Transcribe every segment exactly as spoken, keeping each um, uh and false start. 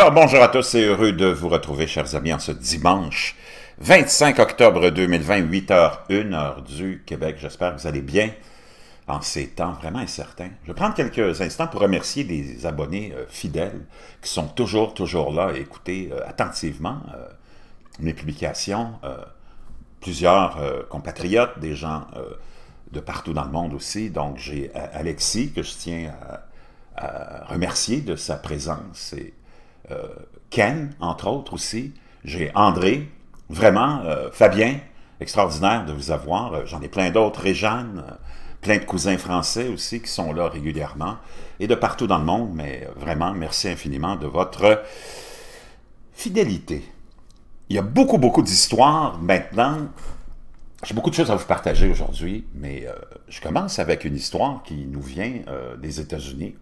Alors bonjour à tous, c'est heureux de vous retrouver chers amis en ce dimanche vingt-cinq octobre deux mille vingt, huit heures zéro un, heure du Québec. J'espère que vous allez bien en ces temps vraiment incertains. Je vais prendre quelques instants pour remercier des abonnés euh, fidèles qui sont toujours, toujours là et écouter euh, attentivement euh, mes publications. Euh, plusieurs euh, compatriotes, des gens euh, de partout dans le monde aussi. Donc j'ai euh, Alexis que je tiens à, à remercier de sa présence et Ken, entre autres aussi, j'ai André, vraiment, euh, Fabien, extraordinaire de vous avoir, j'en ai plein d'autres, Réjeanne, plein de cousins français aussi qui sont là régulièrement, et de partout dans le monde, mais vraiment, merci infiniment de votre fidélité. Il y a beaucoup, beaucoup d'histoires maintenant, j'ai beaucoup de choses à vous partager aujourd'hui, mais euh, je commence avec une histoire qui nous vient euh, des États-Unis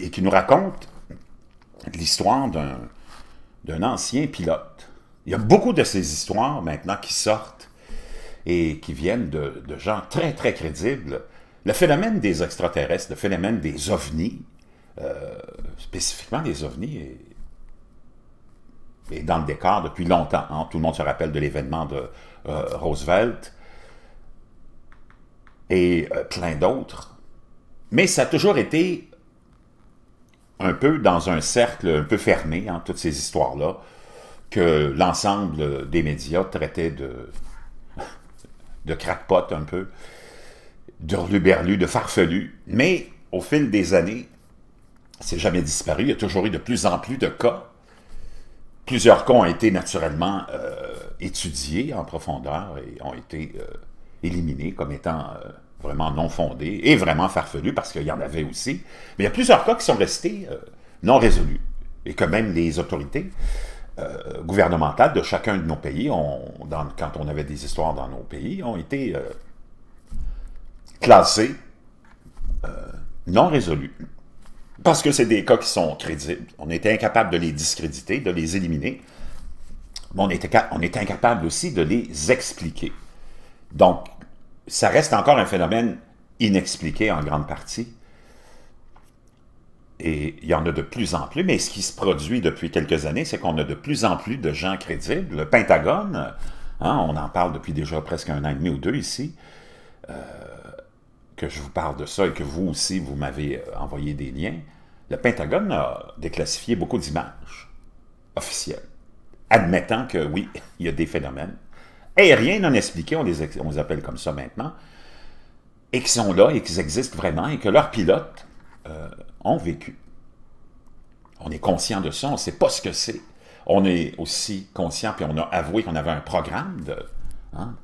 et qui nous raconte l'histoire d'un ancien pilote. Il y a beaucoup de ces histoires maintenant qui sortent et qui viennent de, de gens très, très crédibles. Le phénomène des extraterrestres, le phénomène des ovnis, euh, spécifiquement des ovnis, est, est dans le décor depuis longtemps. Hein? Tout le monde se rappelle de l'événement de euh, Roosevelt et euh, plein d'autres. Mais ça a toujours été un peu dans un cercle un peu fermé, hein, toutes ces histoires-là, que l'ensemble des médias traitaient de, de crackpot un peu, d'hurluberlu, de farfelu. Mais au fil des années, c'est jamais disparu. Il y a toujours eu de plus en plus de cas. Plusieurs cas ont été naturellement euh, étudiés en profondeur et ont été euh, éliminés comme étant Euh, vraiment non fondés et vraiment farfelus, parce qu'il y en avait aussi. Mais il y a plusieurs cas qui sont restés euh, non résolus, et que même les autorités euh, gouvernementales de chacun de nos pays, ont, dans, quand on avait des histoires dans nos pays, ont été euh, classés euh, non résolus. Parce que c'est des cas qui sont crédibles. On était incapable de les discréditer, de les éliminer, mais on était, on était incapable aussi de les expliquer. Donc, ça reste encore un phénomène inexpliqué en grande partie. Et il y en a de plus en plus, mais ce qui se produit depuis quelques années, c'est qu'on a de plus en plus de gens crédibles. Le Pentagone, hein, on en parle depuis déjà presque un an et demi ou deux ici, euh, que je vous parle de ça et que vous aussi, vous m'avez envoyé des liens. Le Pentagone a déclassifié beaucoup d'images officielles, admettant que oui, il y a des phénomènes aériens non expliqués, on les, on les appelle comme ça maintenant, et qui sont là, et qui existent vraiment, et que leurs pilotes euh, ont vécu. On est conscient de ça, on ne sait pas ce que c'est. On est aussi conscient, puis on a avoué qu'on avait un programme de, hein,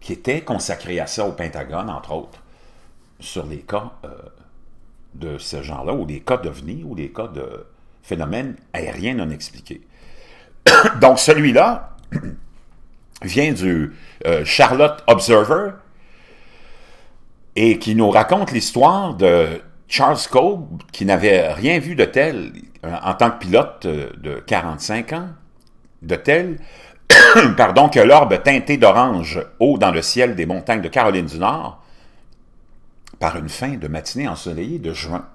qui était consacré à ça au Pentagone, entre autres, sur les cas euh, de ce genre-là, ou les cas d'ovnis, ou les cas de phénomènes aériens non expliqués. Donc celui-là vient du euh, Charlotte Observer et qui nous raconte l'histoire de Charles Cove, qui n'avait rien vu de tel euh, en tant que pilote euh, de quarante-cinq ans, de tel pardon, que l'orbe teinté d'orange haut dans le ciel des montagnes de Caroline du Nord par une fin de matinée ensoleillée de juin.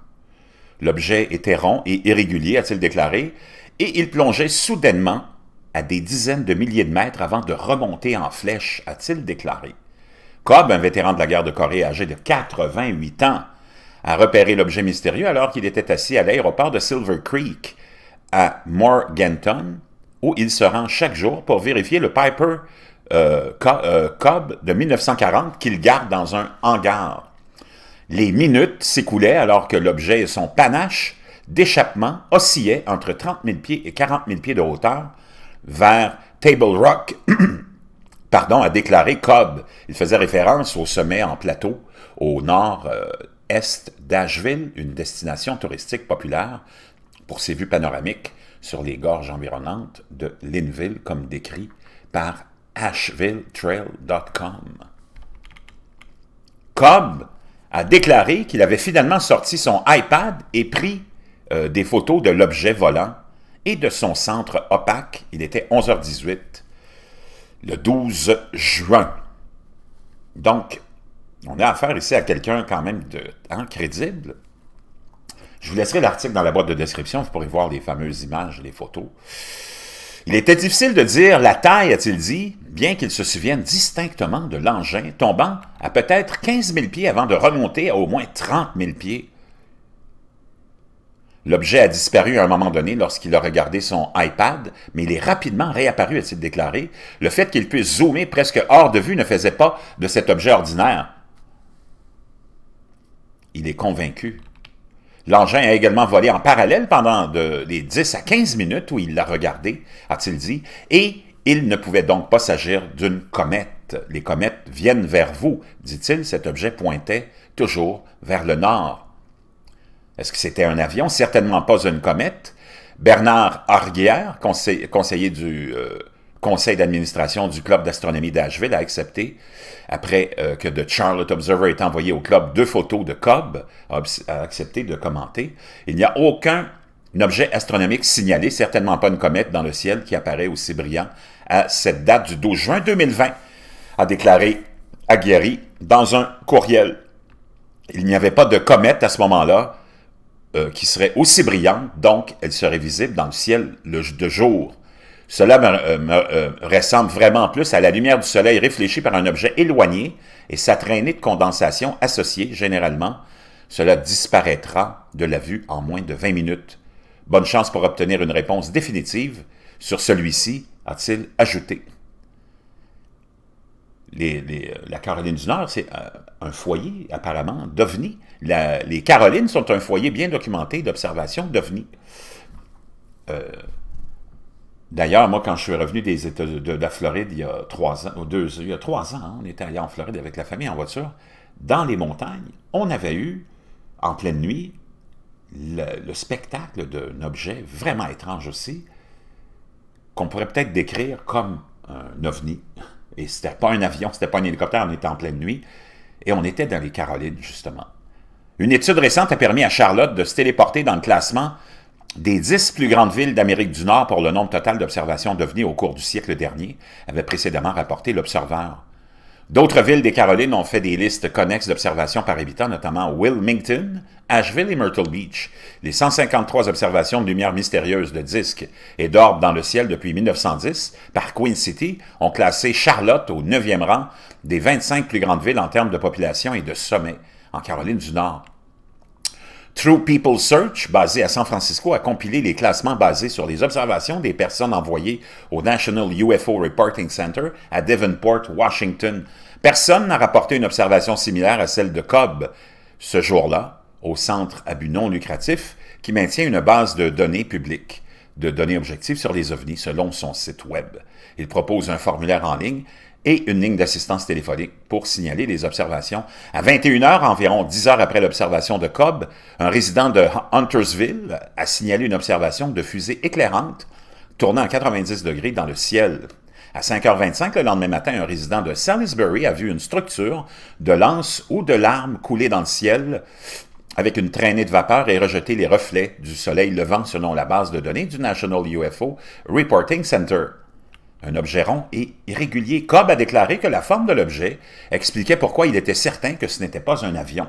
L'objet était rond et irrégulier, a-t-il déclaré, et il plongeait soudainement à des dizaines de milliers de mètres avant de remonter en flèche, a-t-il déclaré. Cobb, un vétéran de la guerre de Corée âgé de quatre-vingt-huit ans, a repéré l'objet mystérieux alors qu'il était assis à l'aéroport de Silver Creek, à Morganton, où il se rend chaque jour pour vérifier le Piper euh, Cobb de mille neuf cent quarante qu'il garde dans un hangar. Les minutes s'écoulaient alors que l'objet et son panache d'échappement oscillaient entre trente mille pieds et quarante mille pieds de hauteur, vers Table Rock, pardon, a déclaré Cobb. Il faisait référence au sommet en plateau au nord-est euh, d'Asheville, une destination touristique populaire pour ses vues panoramiques sur les gorges environnantes de Linville, comme décrit par asheville trail point com. Cobb a déclaré qu'il avait finalement sorti son iPad et pris euh, des photos de l'objet volant et de son centre opaque. Il était onze heures dix-huit, le douze juin. Donc, on a affaire ici à quelqu'un quand même de hein, crédible. Je vous laisserai l'article dans la boîte de description, vous pourrez voir les fameuses images, les photos. Il était difficile de dire la taille, a-t-il dit, bien qu'il se souvienne distinctement de l'engin tombant à peut-être quinze mille pieds avant de remonter à au moins trente mille pieds. L'objet a disparu à un moment donné lorsqu'il a regardé son iPad, mais il est rapidement réapparu, a-t-il déclaré. Le fait qu'il puisse zoomer presque hors de vue ne faisait pas de cet objet ordinaire. Il est convaincu. L'engin a également volé en parallèle pendant de, les dix à quinze minutes où il l'a regardé, a-t-il dit, et il ne pouvait donc pas s'agir d'une comète. Les comètes viennent vers vous, dit-il. Cet objet pointait toujours vers le nord. Est-ce que c'était un avion? Certainement pas une comète. Bernard Arguière, conseil, conseiller du euh, conseil d'administration du Club d'astronomie d'Asheville, a accepté, après euh, que The Charlotte Observer ait envoyé au club deux photos de Cobb, a, a accepté de commenter. Il n'y a aucun objet astronomique signalé, certainement pas une comète dans le ciel qui apparaît aussi brillant à cette date du douze juin deux mille vingt, a déclaré Arguière dans un courriel. Il n'y avait pas de comète à ce moment-là, Euh, qui serait aussi brillante, donc elle serait visible dans le ciel le, de jour. Cela me, euh, me euh, ressemble vraiment plus à la lumière du soleil réfléchie par un objet éloigné et sa traînée de condensation associée généralement. Cela disparaîtra de la vue en moins de vingt minutes. Bonne chance pour obtenir une réponse définitive sur celui-ci, a-t-il ajouté. Les, les, la Caroline du Nord, c'est un foyer, apparemment, d'ovnis. Les Carolines sont un foyer bien documenté d'observation d'ovnis. Euh, D'ailleurs, moi, quand je suis revenu des États de, de la Floride il y a trois ans, ou deux, il y a trois ans, hein, on était allé en Floride avec la famille en voiture, dans les montagnes, on avait eu, en pleine nuit, le, le spectacle d'un objet vraiment étrange aussi, qu'on pourrait peut-être décrire comme un ovni. Et c'était pas un avion, c'était pas un hélicoptère, on était en pleine nuit. Et on était dans les Carolines, justement. Une étude récente a permis à Charlotte de se téléporter dans le classement des dix plus grandes villes d'Amérique du Nord pour le nombre total d'observations d'ovnis au cours du siècle dernier, avait précédemment rapporté l'Observeur. D'autres villes des Carolines ont fait des listes connexes d'observations par habitant, notamment Wilmington, Asheville et Myrtle Beach. Les cent cinquante-trois observations de lumière mystérieuse de disques et d'orbes dans le ciel depuis mille neuf cent dix par Queen City ont classé Charlotte au neuvième rang des vingt-cinq plus grandes villes en termes de population et de sommets en Caroline du Nord. True People Search, basé à San Francisco, a compilé les classements basés sur les observations des personnes envoyées au National U F O Reporting Center à Davenport, Washington. Personne n'a rapporté une observation similaire à celle de Cobb ce jour-là, au centre à but non lucratif, qui maintient une base de données publiques, de données objectives sur les ovnis selon son site web. Il propose un formulaire en ligne et une ligne d'assistance téléphonique pour signaler les observations. À vingt et une heures, environ dix heures après l'observation de Cobb, un résident de Huntersville a signalé une observation de fusée éclairante tournant à quatre-vingt-dix degrés dans le ciel. À cinq heures vingt-cinq, le lendemain matin, un résident de Salisbury a vu une structure de lance ou de larmes couler dans le ciel avec une traînée de vapeur et rejeter les reflets du soleil levant selon la base de données du National U F O Reporting Center. Un objet rond et irrégulier. Cobb a déclaré que la forme de l'objet expliquait pourquoi il était certain que ce n'était pas un avion.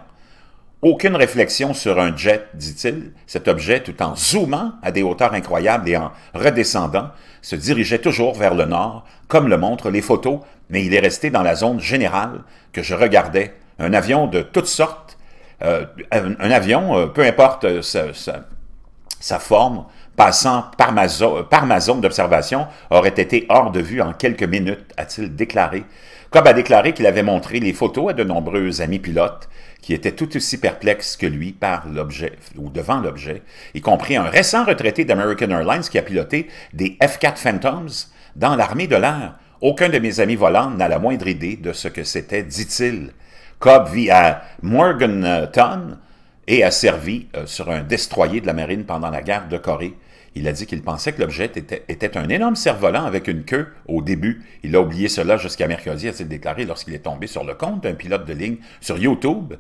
Aucune réflexion sur un jet, dit-il. Cet objet, tout en zoomant à des hauteurs incroyables et en redescendant, se dirigeait toujours vers le nord, comme le montrent les photos, mais il est resté dans la zone générale que je regardais. Un avion de toutes sortes, euh, un, un avion, euh, peu importe euh, sa, sa, sa forme, passant par ma, zo par ma zone d'observation, aurait été hors de vue en quelques minutes, a-t-il déclaré. Cobb a déclaré qu'il avait montré les photos à de nombreux amis pilotes qui étaient tout aussi perplexes que lui par l'objet ou devant l'objet, y compris un récent retraité d'American Airlines qui a piloté des F quatre Phantoms dans l'armée de l'air. Aucun de mes amis volants n'a la moindre idée de ce que c'était, dit-il. Cobb vit à Morganton et a servi sur un destroyer de la marine pendant la guerre de Corée. Il a dit qu'il pensait que l'objet était, était un énorme cerf-volant avec une queue au début. Il a oublié cela jusqu'à mercredi, a-t-il déclaré, lorsqu'il est tombé sur le compte d'un pilote de ligne sur YouTube,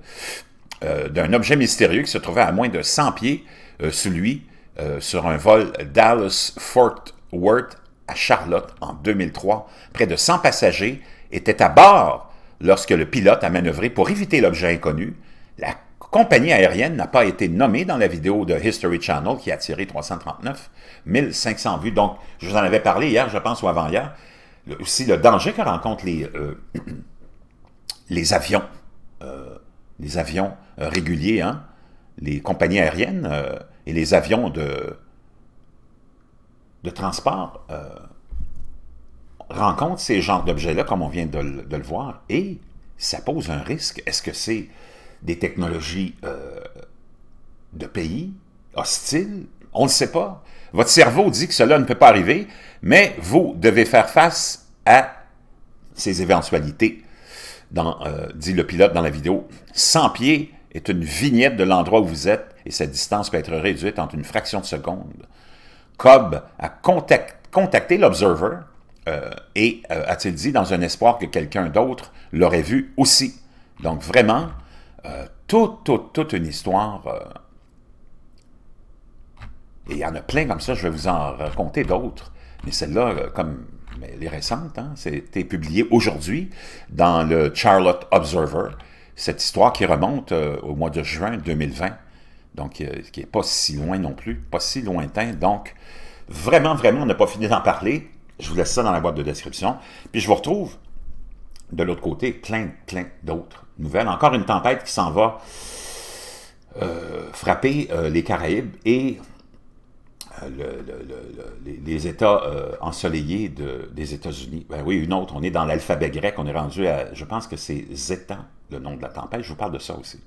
euh, d'un objet mystérieux qui se trouvait à moins de cent pieds euh, sous lui euh, sur un vol Dallas-Fort Worth à Charlotte en deux mille trois. Près de cent passagers étaient à bord lorsque le pilote a manœuvré pour éviter l'objet inconnu. La compagnie aérienne n'a pas été nommée dans la vidéo de History Channel qui a attiré trois cent trente-neuf mille cinq cents vues. Donc, je vous en avais parlé hier, je pense, ou avant-hier, aussi le danger que rencontrent les, euh, les avions, euh, les avions euh, réguliers, hein, les compagnies aériennes euh, et les avions de, de transport euh, rencontrent ces genres d'objets-là, comme on vient de, de le voir, et ça pose un risque. Est-ce que c'est des technologies euh, de pays hostiles? On ne le sait pas. Votre cerveau dit que cela ne peut pas arriver, mais vous devez faire face à ces éventualités. Dans, euh, dit le pilote dans la vidéo, « cent pieds est une vignette de l'endroit où vous êtes et cette distance peut être réduite en une fraction de seconde. » Cobb a contact, contacté l'Observer euh, et euh, a-t-il dit dans un espoir que quelqu'un d'autre l'aurait vu aussi. Donc vraiment, euh, toute, toute, toute une histoire. Euh, et il y en a plein comme ça, je vais vous en raconter d'autres. Mais celle-là, euh, comme... mais les récentes, hein, c'était publié aujourd'hui dans le Charlotte Observer, cette histoire qui remonte euh, au mois de juin deux mille vingt, donc euh, qui n'est pas si loin non plus, pas si lointain, donc vraiment, vraiment, on n'a pas fini d'en parler, je vous laisse ça dans la boîte de description, puis je vous retrouve de l'autre côté, plein, plein d'autres nouvelles, encore une tempête qui s'en va euh, frapper euh, les Caraïbes et... Le, le, le, les, les États euh, ensoleillés de, des États-Unis. Ben oui, une autre, on est dans l'alphabet grec, on est rendu à, je pense que c'est Zétan, le nom de la tempête, je vous parle de ça aussi.